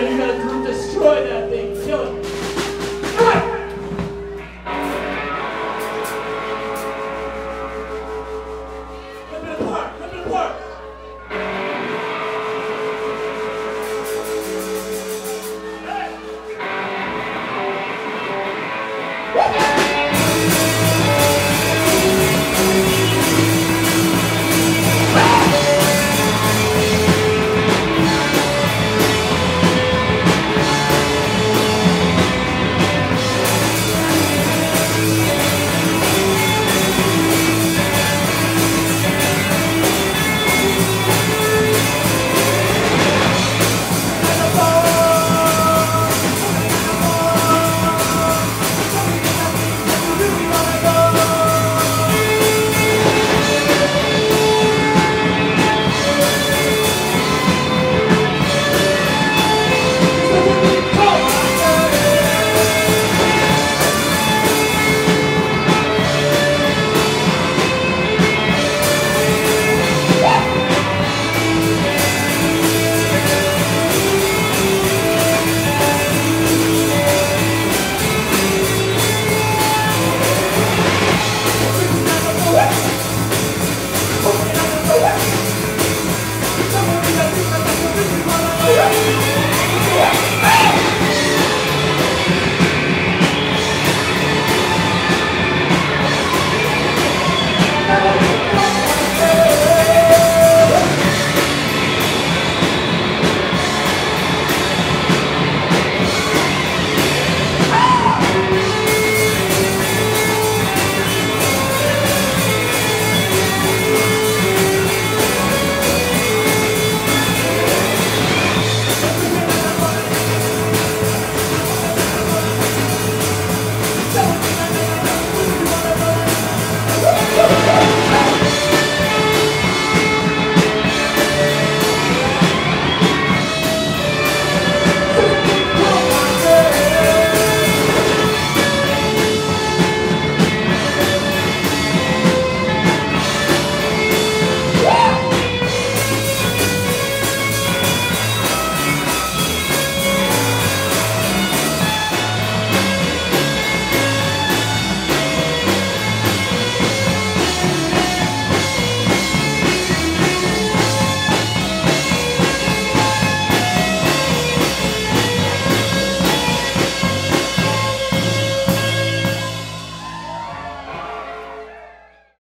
You're going to destroy that thing.